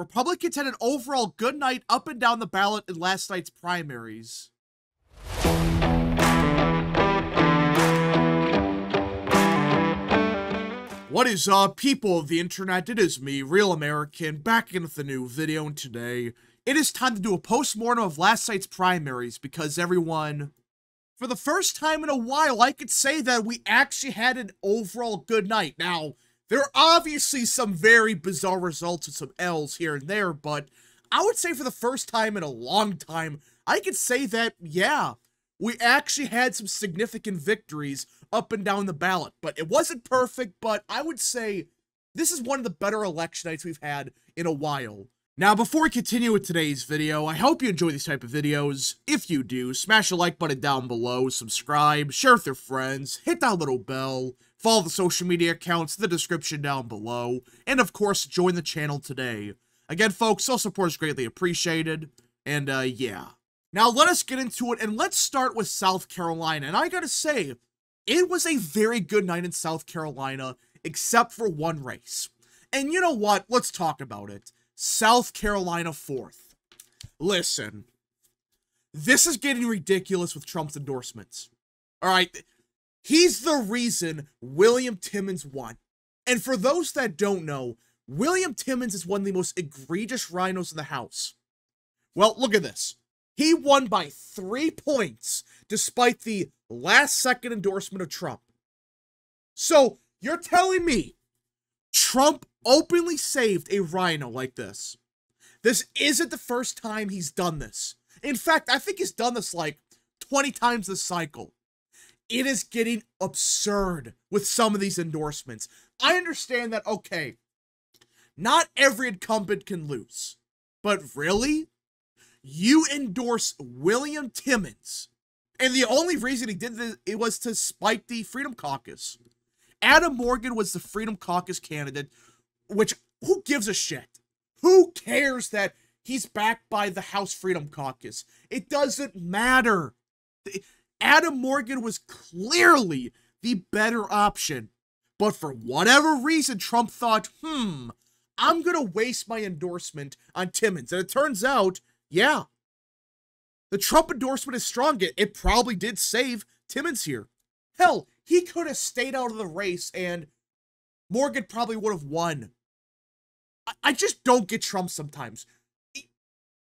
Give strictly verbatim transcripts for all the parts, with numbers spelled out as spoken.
Republicans had an overall good night up and down the ballot in last night's primaries. What is up, people of the internet? It is me, Real American, back in with a new video, and today it is time to do a post-mortem of last night's primaries because everyone, for the first time in a while, I could say that we actually had an overall good night. Now, there are obviously some very bizarre results and some L's here and there, but I would say for the first time in a long time, I could say that, yeah, we actually had some significant victories up and down the ballot. But it wasn't perfect, but I would say this is one of the better election nights we've had in a while. Now, before we continue with today's video, I hope you enjoy these type of videos. If you do, smash the like button down below, subscribe, share with your friends, hit that little bell, follow the social media accounts in the description down below, and of course, join the channel today. Again, folks, all support is greatly appreciated, and uh, yeah. Now, let us get into it, and let's start with South Carolina. And I gotta say, it was a very good night in South Carolina, except for one race. And you know what? Let's talk about it. South Carolina fourth. Listen, this is getting ridiculous with Trump's endorsements. All right, he's the reason William Timmons won. And for those that don't know, William Timmons is one of the most egregious rhinos in the House. Well, look at this. He won by three points, despite the last-second endorsement of Trump. So, you're telling me Trump openly saved a rhino like this? This isn't the first time he's done this. In fact, I think he's done this like twenty times this cycle. It is getting absurd with some of these endorsements. I understand that, okay, not every incumbent can lose, but really? You endorse William Timmons, and the only reason he did this, it was to spike the Freedom Caucus. Adam Morgan was the Freedom Caucus candidate, which, who gives a shit? Who cares that he's backed by the House Freedom Caucus? It doesn't matter. Adam Morgan was clearly the better option, but for whatever reason, Trump thought, hmm, I'm going to waste my endorsement on Timmons, and it turns out, yeah, the Trump endorsement is strong. It, it probably did save Timmons here. Hell, he could have stayed out of the race and Morgan probably would have won. I, I just don't get Trump sometimes.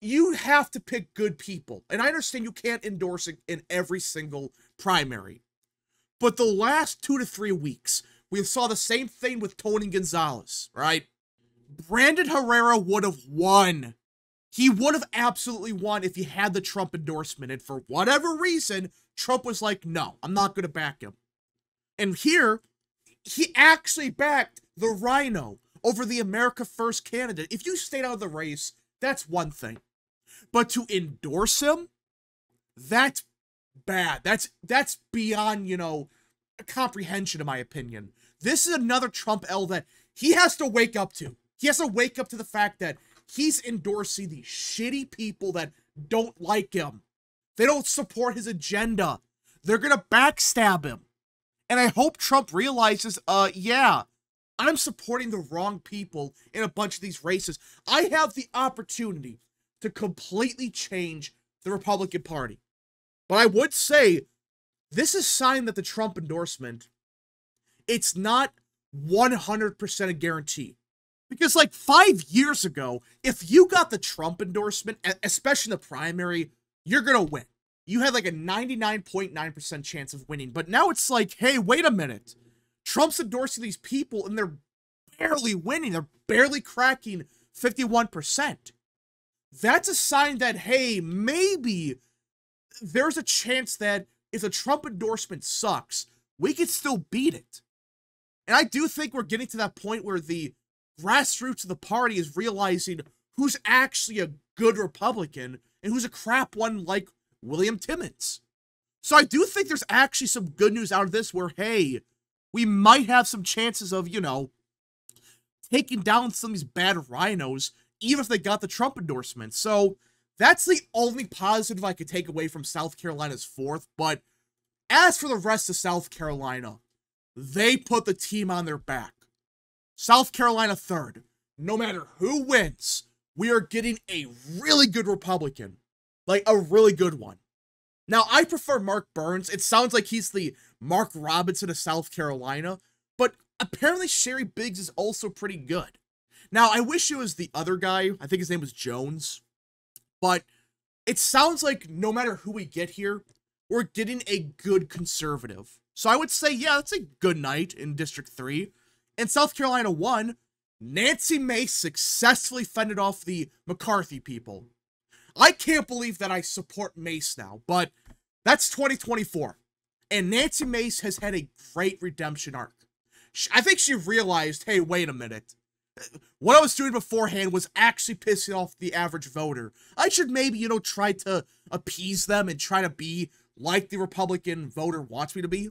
You have to pick good people. And I understand you can't endorse it in every single primary. But the last two to three weeks, we saw the same thing with Tony Gonzalez, right? Brandon Herrera would have won. He would have absolutely won if he had the Trump endorsement. And for whatever reason, Trump was like, no, I'm not going to back him. And here, he actually backed the rhino over the America First candidate. If you stayed out of the race, that's one thing. But to endorse him, that's bad. That's, that's beyond, you know, comprehension, in my opinion. This is another Trump L that he has to wake up to. He has to wake up to the fact that he's endorsing these shitty people that don't like him. They don't support his agenda. They're going to backstab him. And I hope Trump realizes, uh, yeah, I'm supporting the wrong people in a bunch of these races. I have the opportunity to completely change the Republican Party. But I would say this is a sign that the Trump endorsement, it's not one hundred percent a guarantee. Because like five years ago, if you got the Trump endorsement, especially in the primary, you're going to win. You had like a ninety-nine point nine percent chance of winning. But now it's like, hey, wait a minute. Trump's endorsing these people and they're barely winning. They're barely cracking fifty-one percent. That's a sign that, hey, maybe there's a chance that if the Trump endorsement sucks, we could still beat it. And I do think we're getting to that point where the grassroots of the party is realizing who's actually a good Republican and who's a crap one like William Timmons. So I do think there's actually some good news out of this where, hey, we might have some chances of, you know, taking down some of these bad rhinos, even if they got the Trump endorsement. So that's the only positive I could take away from South Carolina's fourth. But as for the rest of South Carolina, they put the team on their back. South Carolina third. No matter who wins, we are getting a really good Republican, like a really good one. Now, I prefer Mark Burns. It sounds like he's the Mark Robinson of South Carolina, but apparently Sheri Biggs is also pretty good. Now, I wish it was the other guy. I think his name was Jones, but it sounds like no matter who we get here, we're getting a good conservative. So I would say, yeah, that's a good night in District three. In South Carolina one, Nancy Mace successfully fended off the McCarthy people. I can't believe that I support Mace now, but that's twenty twenty-four. And Nancy Mace has had a great redemption arc. I think she realized, hey, wait a minute. What I was doing beforehand was actually pissing off the average voter. I should maybe, you know, try to appease them and try to be like the Republican voter wants me to be.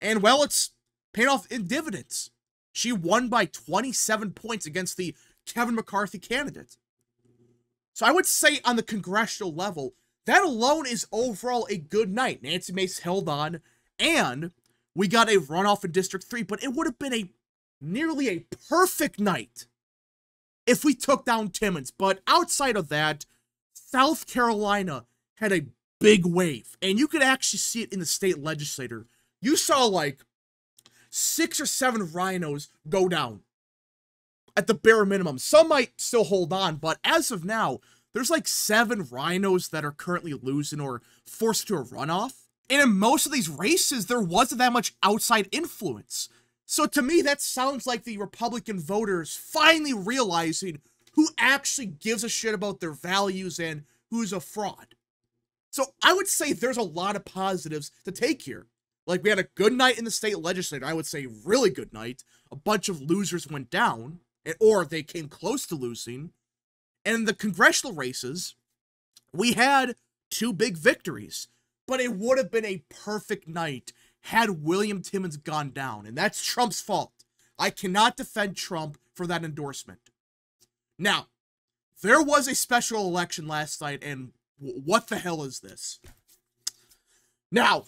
And, well, it's paid off in dividends. She won by twenty-seven points against the Kevin McCarthy candidate. So I would say on the congressional level, that alone is overall a good night. Nancy Mace held on, and we got a runoff in District three, but it would have been a nearly a perfect night if we took down Timmons. But outside of that, South Carolina had a big wave, and you could actually see it in the state legislature. You saw, like, six or seven rhinos go down at the bare minimum. Some might still hold on, but as of now, there's like seven rhinos that are currently losing or forced to a runoff. And in most of these races, there wasn't that much outside influence. So to me, that sounds like the Republican voters finally realizing who actually gives a shit about their values and who's a fraud. So I would say there's a lot of positives to take here. Like, we had a good night in the state legislature. I would say really good night. A bunch of losers went down, or they came close to losing. And in the congressional races, we had two big victories. But it would have been a perfect night had William Timmons gone down. And that's Trump's fault. I cannot defend Trump for that endorsement. Now, there was a special election last night, and what the hell is this? Now,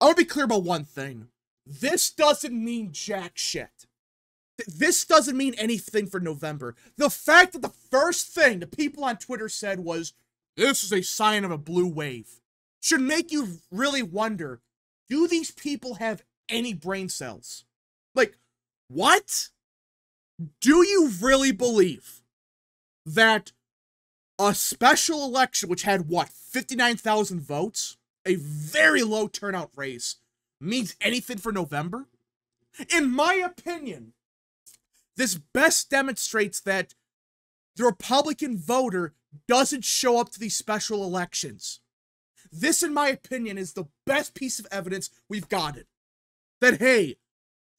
I want to be clear about one thing. This doesn't mean jack shit. This doesn't mean anything for November. The fact that the first thing the people on Twitter said was, this is a sign of a blue wave, should make you really wonder, do these people have any brain cells? Like, what? Do you really believe that a special election, which had, what, fifty-nine thousand votes, a very low turnout race, means anything for November? In my opinion, this best demonstrates that the Republican voter doesn't show up to these special elections. This, in my opinion, is the best piece of evidence we've gotten. That, hey,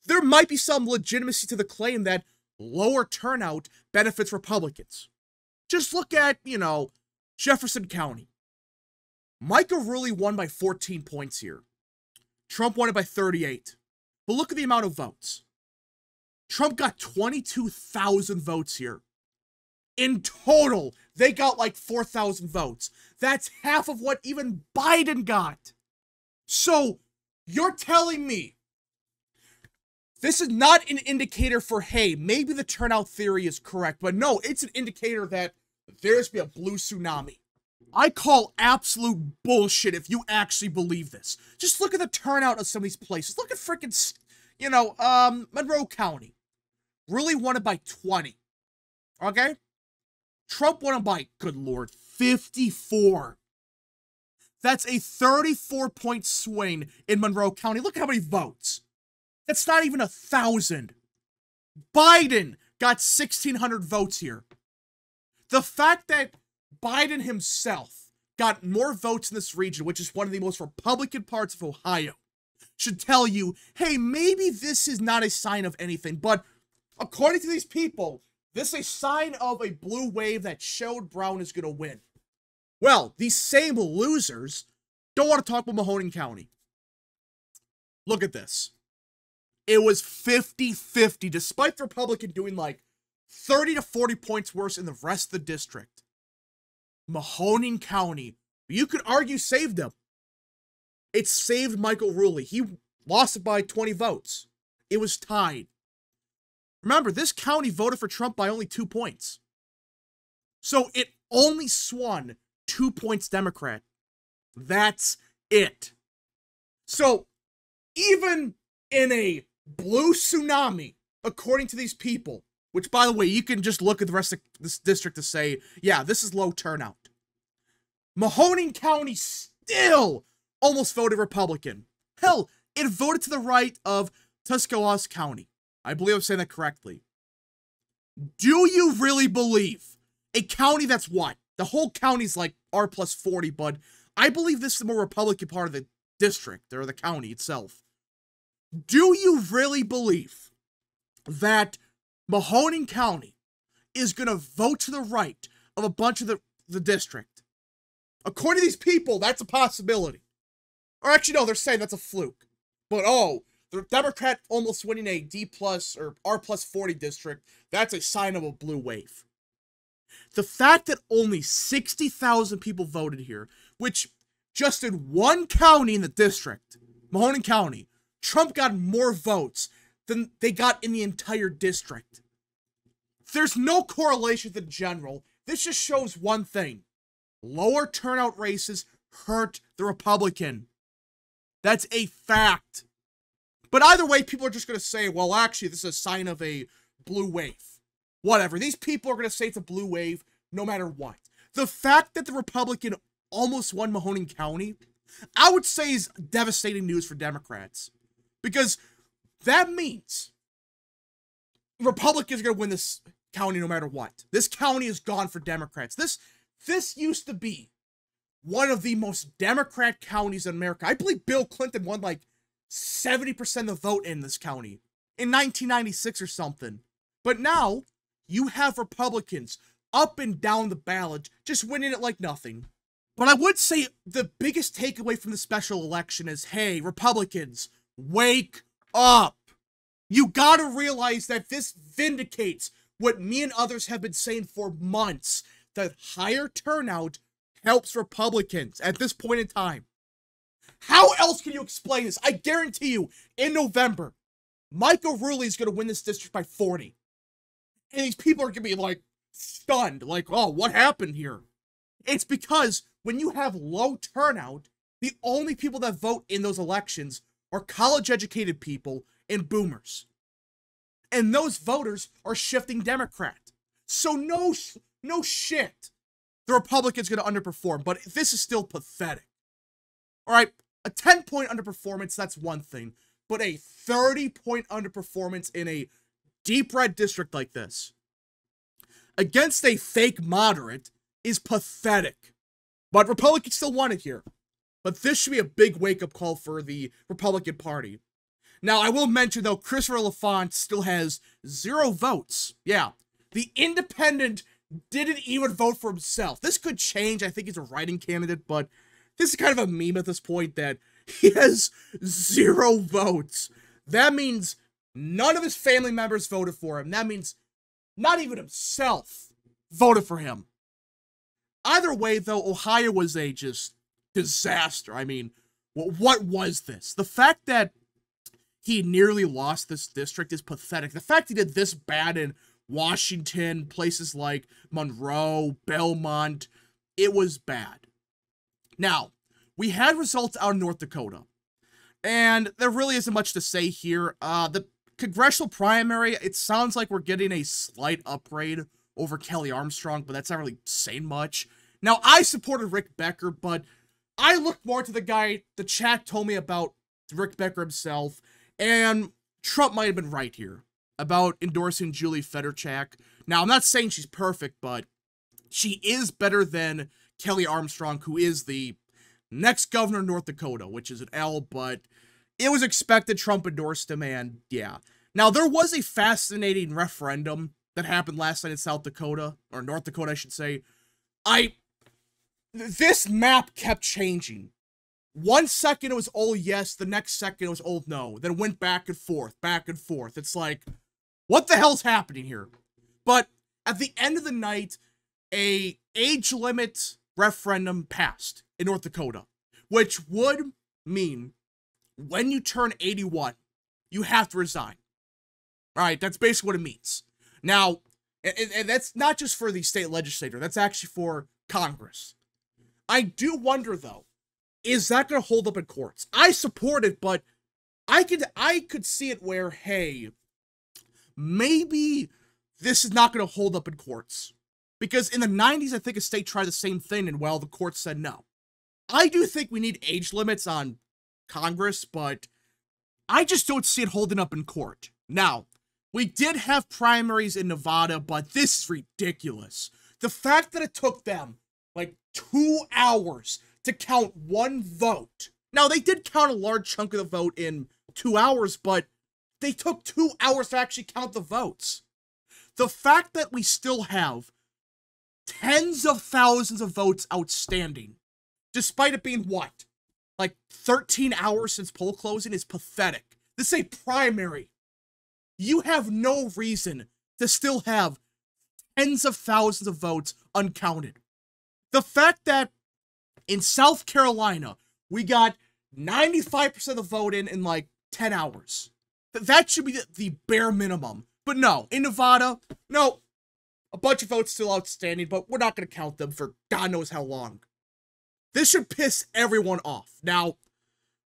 there might be some legitimacy to the claim that lower turnout benefits Republicans. Just look at, you know, Jefferson County. Michael Rulli won by fourteen points here. Trump won it by thirty-eight. But look at the amount of votes. Trump got twenty-two thousand votes here. In total, they got like four thousand votes. That's half of what even Biden got. So you're telling me this is not an indicator for, hey, maybe the turnout theory is correct. But no, it's an indicator that there's been a blue tsunami. I call absolute bullshit if you actually believe this. Just look at the turnout of some of these places. Look at freaking, you know, um, Monroe County. Really won it by twenty. Okay? Trump won him by, good lord, fifty-four. That's a thirty-four point swing in Monroe County. Look at how many votes. That's not even a thousand. Biden got sixteen hundred votes here. The fact that Biden himself got more votes in this region, which is one of the most Republican parts of Ohio, should tell you, hey, maybe this is not a sign of anything. But according to these people, this is a sign of a blue wave that showed Brown is going to win. Well, these same losers don't want to talk about Mahoning County. Look at this. It was fifty fifty, despite the Republican doing like thirty to forty points worse in the rest of the district. Mahoning County, you could argue, saved them. It saved Michael Rulli. He lost it by twenty votes. It was tied. Remember, this county voted for Trump by only two points. So it only swung two points Democrat. That's it. So even in a blue tsunami, according to these people, which, by the way, you can just look at the rest of this district to say, yeah, this is low turnout. Mahoning County still almost voted Republican. Hell, it voted to the right of Tuscaloosa County. I believe I'm saying that correctly. Do you really believe a county that's what? The whole county's like R plus forty, bud. I believe this is the more Republican part of the district or the county itself. Do you really believe that Mahoning County is going to vote to the right of a bunch of the, the district? According to these people, that's a possibility. Or actually, no, they're saying that's a fluke. But, oh, the Democrat almost winning a D plus or R plus forty district, that's a sign of a blue wave. The fact that only sixty thousand people voted here, which just in one county in the district, Mahoning County, Trump got more votes than they got in the entire district. There's no correlation with the general. This just shows one thing. Lower turnout races hurt the Republican. That's a fact. But either way, people are just going to say, well, actually, this is a sign of a blue wave. Whatever. These people are going to say it's a blue wave no matter what. The fact that the Republican almost won Mahoning County, I would say, is devastating news for Democrats. Because that means Republicans are going to win this county no matter what. This county is gone for Democrats. This, this used to be one of the most Democrat counties in America. I believe Bill Clinton won like seventy percent of the vote in this county in nineteen ninety-six or something. But now you have Republicans up and down the ballot just winning it like nothing. But I would say the biggest takeaway from the special election is, hey, Republicans, wake up. You gotta realize that this vindicates what me and others have been saying for months, that higher turnout helps Republicans at this point in time. How else can you explain this? I guarantee you, in November, Michael Rulli is going to win this district by forty. And these people are going to be, like, stunned. Like, oh, what happened here? It's because when you have low turnout, the only people that vote in those elections are college-educated people and boomers. And those voters are shifting Democrat. So no, no shit, the Republican's going to underperform. But this is still pathetic. All right, a ten-point underperformance, that's one thing. But a thirty-point underperformance in a deep red district like this against a fake moderate is pathetic. But Republicans still want it here. But this should be a big wake-up call for the Republican Party. Now, I will mention, though, Christopher LaFont still has zero votes. Yeah, the independent didn't even vote for himself. This could change. I think he's a writing candidate, but this is kind of a meme at this point that he has zero votes. That means none of his family members voted for him. That means not even himself voted for him. Either way, though, Ohio was a just disaster. I mean, what was this? The fact that he nearly lost this district is pathetic. The fact he did this bad in Washington, places like Monroe, Belmont, it was bad. Now, we had results out in North Dakota, and there really isn't much to say here. Uh, the congressional primary, it sounds like we're getting a slight upgrade over Kelly Armstrong, but that's not really saying much. Now, I supported Rick Becker, but I looked more to the guy, the chat told me about Rick Becker himself, and Trump might have been right here about endorsing Julie Fedorchak. Now, I'm not saying she's perfect, but she is better than Kelly Armstrong, who is the next governor of North Dakota, which is an L, but it was expected. Trump endorsed him, and yeah. Now, there was a fascinating referendum that happened last night in South Dakota, or North Dakota, I should say. I, this map kept changing. One second it was all yes, the next second it was all no. Then it went back and forth, back and forth. It's like, what the hell's happening here? But at the end of the night, a age limit referendum passed in North Dakota, which would mean when you turn eighty-one, you have to resign. All right, that's basically what it means. Now, And, and that's not just for the state legislature. That's actually for Congress. I do wonder, though, is that going to hold up in courts? I support it, but I could, I could see it where, hey, maybe this is not going to hold up in courts. Because in the nineties, I think a state tried the same thing, and, well, the court said no. I do think we need age limits on Congress, but I just don't see it holding up in court. Now, we did have primaries in Nevada, but this is ridiculous. The fact that it took them, like, two hours to count one vote. Now, they did count a large chunk of the vote in two hours, but they took two hours to actually count the votes. The fact that we still have tens of thousands of votes outstanding, despite it being, what, like thirteen hours since poll closing, is pathetic. This is a primary. You have no reason to still have tens of thousands of votes uncounted. The fact that in South Carolina, we got ninety-five percent of the vote in in like ten hours. That should be the bare minimum. But no, in Nevada, no, a bunch of votes still outstanding, but we're not going to count them for God knows how long. This should piss everyone off. Now,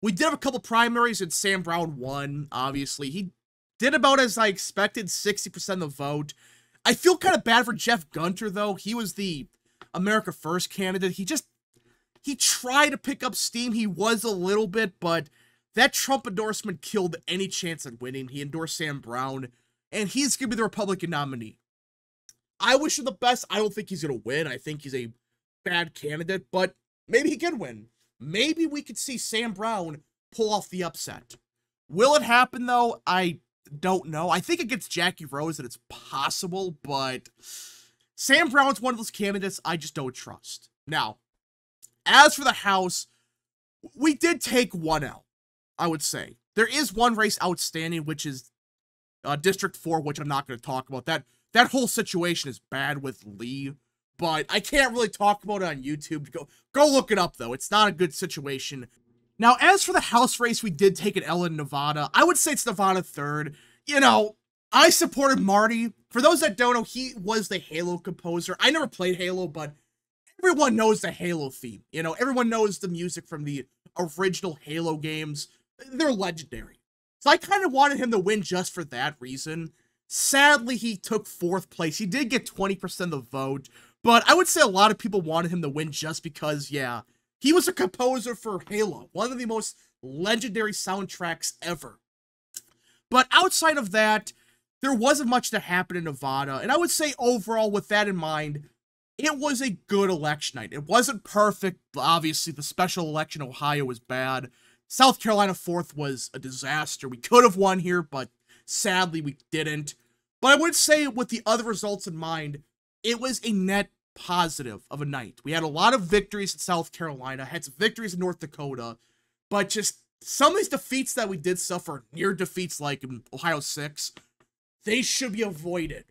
we did have a couple primaries, and Sam Brown won, obviously. He did about as I expected, sixty percent of the vote. I feel kind of bad for Jeff Gunter, though. He was the America First candidate. He just, he tried to pick up steam. He was a little bit, but that Trump endorsement killed any chance at winning. He endorsed Sam Brown, and he's going to be the Republican nominee. I wish him the best. I don't think he's going to win. I think he's a bad candidate, but maybe he can win. Maybe we could see Sam Brown pull off the upset. Will it happen, though? I don't know. I think against Jackie Rose that it's possible, but Sam Brown's one of those candidates I just don't trust. Now, as for the House, we did take one out, I would say. There is one race outstanding, which is uh, District four, which I'm not going to talk about. That That whole situation is bad with Lee, but I can't really talk about it on YouTube. Go, go look it up, though. It's not a good situation. Now, as for the House race, we did take an L in Nevada. I would say it's Nevada third. You know, I supported Marty. For those that don't know, he was the Halo composer. I never played Halo, but everyone knows the Halo theme. You know, everyone knows the music from the original Halo games. They're legendary. So I kind of wanted him to win just for that reason. Sadly, he took fourth place. He did get twenty percent of the vote, but I would say a lot of people wanted him to win just because, yeah, he was a composer for Halo, one of the most legendary soundtracks ever. But outside of that, there wasn't much to happen in Nevada, and I would say overall, with that in mind, it was a good election night. It wasn't perfect. Obviously, the special election in Ohio was bad. South Carolina fourth was a disaster. We could have won here, but sadly, we didn't. But I would say with the other results in mind, it was a net positive of a night. We had a lot of victories in South Carolina, had some victories in North Dakota, but just some of these defeats that we did suffer, near defeats like in Ohio six, they should be avoided.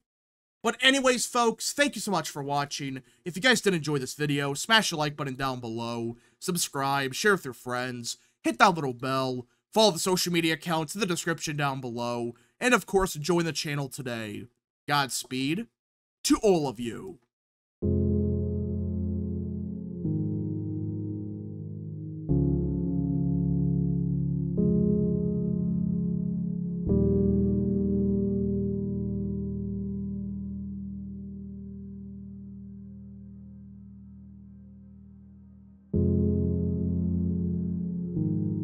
But anyways, folks, thank you so much for watching. If you guys did enjoy this video, smash the like button down below, subscribe, share with your friends, hit that little bell, follow the social media accounts in the description down below. And, of course, join the channel today. Godspeed to all of you.